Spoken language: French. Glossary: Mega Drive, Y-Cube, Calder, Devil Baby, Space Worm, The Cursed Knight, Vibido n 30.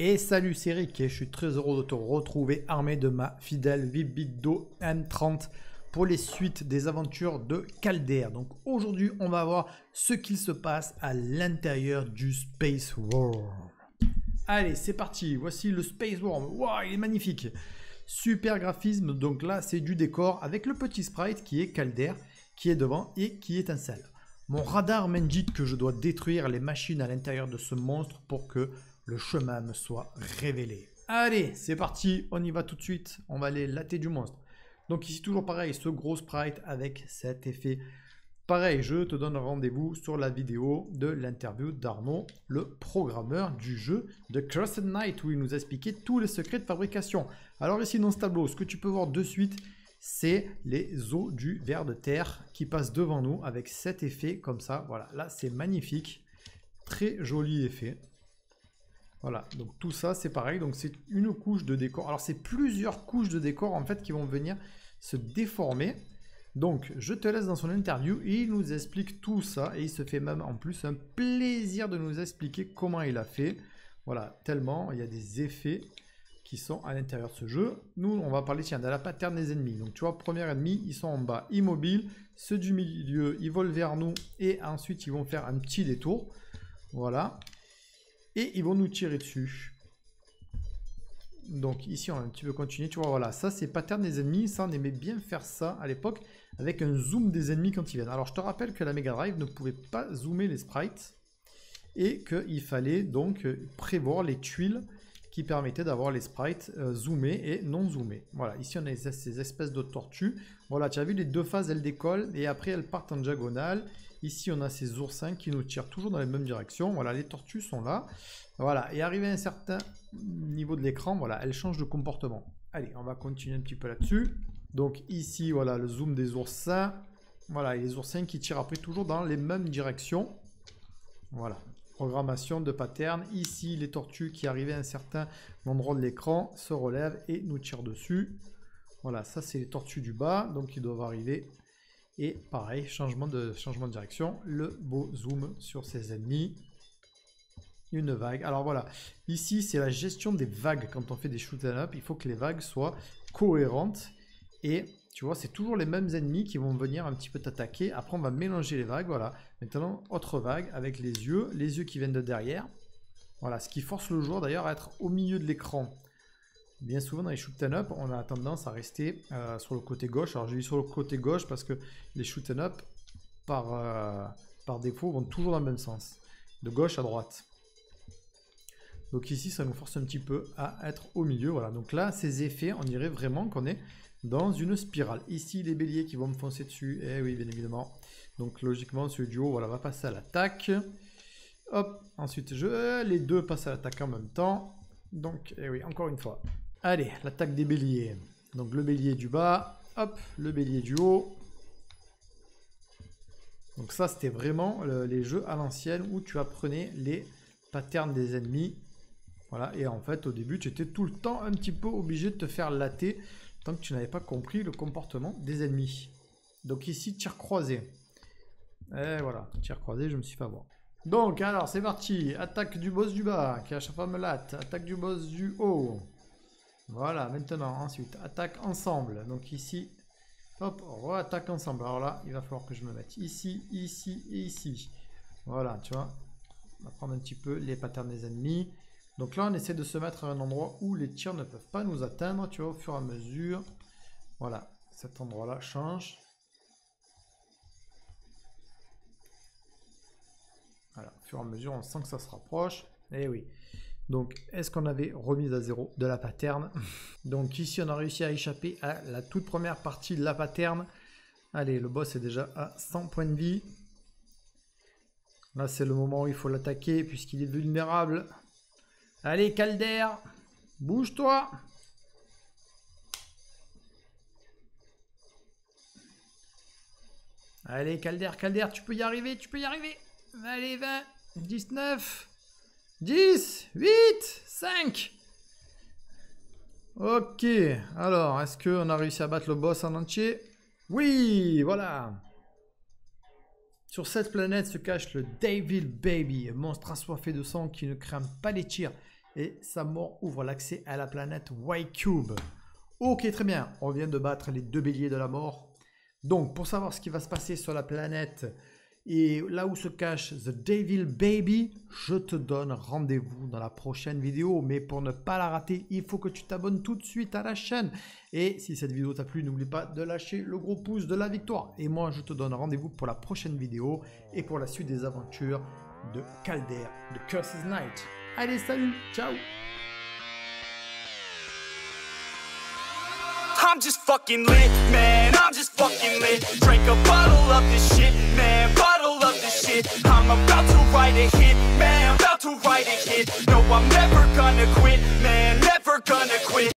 Et salut, c'est Rick et je suis très heureux de te retrouver armé de ma fidèle Vibido n 30 pour les suites des aventures de Calder. Donc aujourd'hui, on va voir ce qu'il se passe à l'intérieur du Space Worm. Allez, c'est parti, voici le Space Worm. Waouh, il est magnifique. Super graphisme, donc là c'est du décor avec le petit sprite qui est Calder, qui est devant et qui étincelle. Mon radar m'indique que je dois détruire les machines à l'intérieur de ce monstre pour que le chemin me soit révélé. Allez, c'est parti, on y va tout de suite, on va aller latter du monstre. Donc ici toujours pareil, ce gros sprite avec cet effet. Pareil, je te donne rendez-vous sur la vidéo de l'interview d'Arnaud, le programmeur du jeu The Cursed Knight, où il nous a expliqué tous les secrets de fabrication. Alors ici dans ce tableau, ce que tu peux voir de suite, c'est les eaux du ver de terre qui passent devant nous avec cet effet comme ça. Voilà, là c'est magnifique, très joli effet. Voilà, donc tout ça c'est pareil, donc c'est une couche de décor. Alors c'est plusieurs couches de décor en fait qui vont venir se déformer. Donc, je te laisse dans son interview, il nous explique tout ça et il se fait même en plus un plaisir de nous expliquer comment il a fait. Voilà, tellement il y a des effets qui sont à l'intérieur de ce jeu. Nous, on va parler tiens, de la pattern des ennemis. Donc, tu vois, premier ennemi, ils sont en bas, immobiles. Ceux du milieu, ils volent vers nous et ensuite, ils vont faire un petit détour. Voilà. Et ils vont nous tirer dessus. Donc ici on va un petit peu continuer, tu vois, voilà, ça c'est pattern des ennemis, ça on aimait bien faire ça à l'époque, avec un zoom des ennemis quand ils viennent. Alors je te rappelle que la Mega Drive ne pouvait pas zoomer les sprites, et qu'il fallait donc prévoir les tuiles qui permettaient d'avoir les sprites zoomés et non zoomés. Voilà, ici on a ces espèces de tortues, voilà, tu as vu les deux phases, elles décollent, et après elles partent en diagonale. Ici on a ces oursins qui nous tirent toujours dans les mêmes directions, voilà, les tortues sont là. Voilà, et arrivé à un certain niveau de l'écran, voilà, elle change de comportement. Allez, on va continuer un petit peu là-dessus. Donc ici, voilà, le zoom des oursins. Voilà, et les oursins qui tirent après toujours dans les mêmes directions. Voilà, programmation de pattern. Ici, les tortues qui arrivent à un certain endroit de l'écran se relèvent et nous tirent dessus. Voilà, ça c'est les tortues du bas, donc ils doivent arriver. Et pareil, changement de direction. Le beau zoom sur ses ennemis. Une vague. Alors voilà, ici c'est la gestion des vagues. Quand on fait des shoot 'em up, il faut que les vagues soient cohérentes. Et tu vois, c'est toujours les mêmes ennemis qui vont venir un petit peu t'attaquer. Après, on va mélanger les vagues. Voilà. Maintenant, autre vague avec les yeux qui viennent de derrière. Voilà, ce qui force le joueur d'ailleurs à être au milieu de l'écran. Bien souvent dans les shoot 'em up, on a tendance à rester sur le côté gauche. Alors, j'ai mis sur le côté gauche parce que les shoot 'em up par défaut vont toujours dans le même sens, de gauche à droite. Donc ici, ça nous force un petit peu à être au milieu. Voilà. Donc là, ces effets, on dirait vraiment qu'on est dans une spirale. Ici, les béliers qui vont me foncer dessus. Eh oui, bien évidemment. Donc logiquement, ce duo, voilà, va passer à l'attaque. Hop. Ensuite, les deux passent à l'attaque en même temps. Donc, eh oui, encore une fois. Allez, l'attaque des béliers. Donc le bélier du bas. Hop. Le bélier du haut. Donc ça, c'était vraiment les jeux à l'ancienne où tu apprenais les patterns des ennemis. Voilà, et en fait au début tu étais tout le temps un petit peu obligé de te faire latter tant que tu n'avais pas compris le comportement des ennemis. Donc ici tir croisé. Et voilà, tir croisé, je me suis fait avoir. Donc alors c'est parti, attaque du boss du bas qui à chaque fois me latte, attaque du boss du haut. Voilà, maintenant ensuite attaque ensemble. Donc ici, hop, re-attaque ensemble. Alors là il va falloir que je me mette ici, ici et ici. Voilà, tu vois, on va prendre un petit peu les patterns des ennemis. Donc là, on essaie de se mettre à un endroit où les tirs ne peuvent pas nous atteindre, tu vois, au fur et à mesure. Voilà, cet endroit-là change. Voilà, au fur et à mesure, on sent que ça se rapproche. Eh oui. Donc, est-ce qu'on avait remis à zéro de la pattern? Donc ici, on a réussi à échapper à la toute première partie de la pattern. Allez, le boss est déjà à 100 points de vie. Là, c'est le moment où il faut l'attaquer puisqu'il est vulnérable. Allez, Calder, bouge-toi. Allez, Calder, tu peux y arriver, Allez, 20, 19, 10, 8, 5. Ok, alors, est-ce qu'on a réussi à battre le boss en entier? Oui, voilà. Sur cette planète se cache le Devil Baby, un monstre assoiffé de sang qui ne crame pas les tirs et sa mort ouvre l'accès à la planète Y-Cube. Ok, très bien, on vient de battre les deux béliers de la mort. Donc, pour savoir ce qui va se passer sur la planète et là où se cache The Devil Baby, je te donne rendez-vous dans la prochaine vidéo. Mais pour ne pas la rater, il faut que tu t'abonnes tout de suite à la chaîne. Et si cette vidéo t'a plu, n'oublie pas de lâcher le gros pouce de la victoire. Et moi, je te donne rendez-vous pour la prochaine vidéo et pour la suite des aventures de Calder, The Cursed Knight. Allez, salut, ciao. I'm just fucking lit, man, I'm just fucking lit. Drink a bottle of this shit, man, bottle of this shit. I'm about to write a hit, man, about to write a hit. No, I'm never gonna quit, man, never gonna quit.